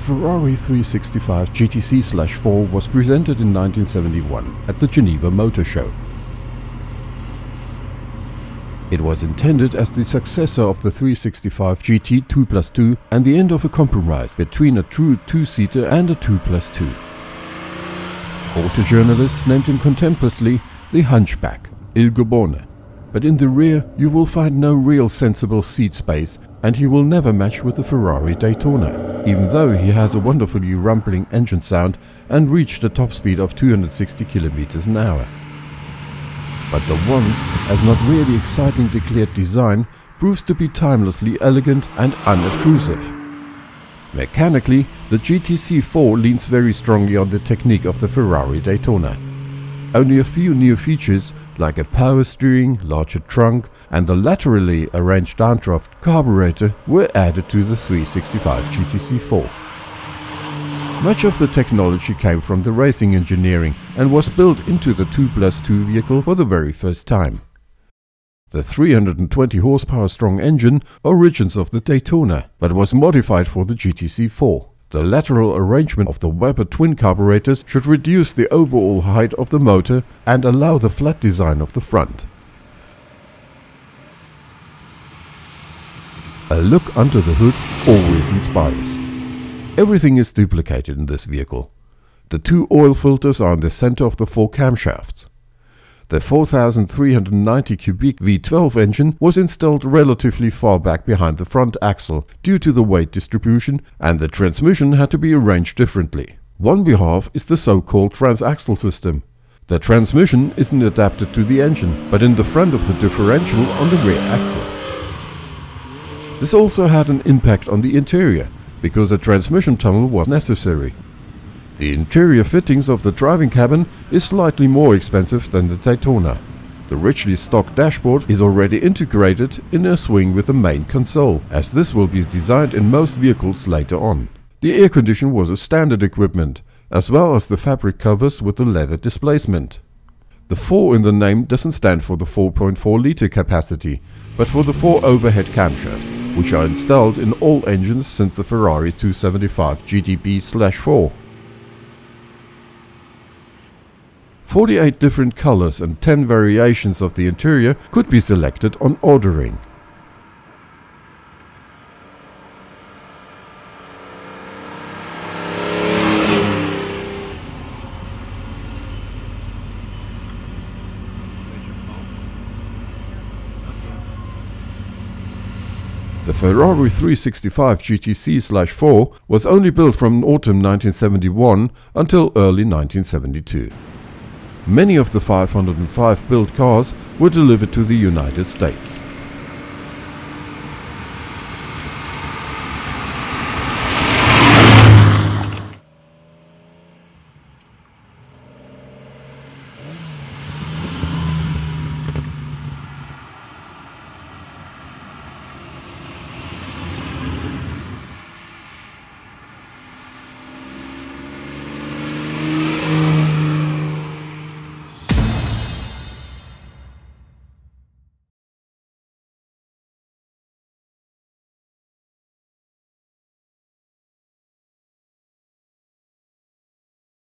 Ferrari 365 GTC/4 was presented in 1971 at the Geneva Motor Show. It was intended as the successor of the 365 GT 2 + 2 and the end of a compromise between a true two-seater and a 2 + 2. Auto journalists named him contemptuously the Hunchback, Il Gobbone, but in the rear you will find no real sensible seat space, and he will never match with the Ferrari Daytona, even though he has a wonderfully rumbling engine sound and reached a top speed of 260 km/h. But the once, as not really exciting declared design, proves to be timelessly elegant and unobtrusive. Mechanically, the GTC4 leans very strongly on the technique of the Ferrari Daytona. Only a few new features, like a power steering, larger trunk and a laterally arranged downdraft carburetor, were added to the 365 GTC4. Much of the technology came from the racing engineering and was built into the 2 + 2 vehicle for the very first time. The 320 horsepower strong engine originates of the Daytona, but was modified for the GTC4. The lateral arrangement of the Weber twin carburetors should reduce the overall height of the motor and allow the flat design of the front. A look under the hood always inspires. Everything is duplicated in this vehicle. The two oil filters are in the center of the four camshafts. The 4,390 cubic V12 engine was installed relatively far back behind the front axle due to the weight distribution, and the transmission had to be arranged differently. One behalf is the so-called transaxle system. The transmission isn't adapted to the engine, but in the front of the differential on the rear axle. This also had an impact on the interior, because a transmission tunnel was necessary. The interior fittings of the driving cabin is slightly more expensive than the Daytona. The richly stocked dashboard is already integrated in a swing with the main console, as this will be designed in most vehicles later on. The air condition was a standard equipment, as well as the fabric covers with the leather displacement. The 4 in the name doesn't stand for the 4.4 litre capacity, but for the 4 overhead camshafts, which are installed in all engines since the Ferrari 275 GTB/4. 48 different colors and 10 variations of the interior could be selected on ordering. The Ferrari 365 GTC/4 was only built from autumn 1971 until early 1972. Many of the 505 built cars were delivered to the United States.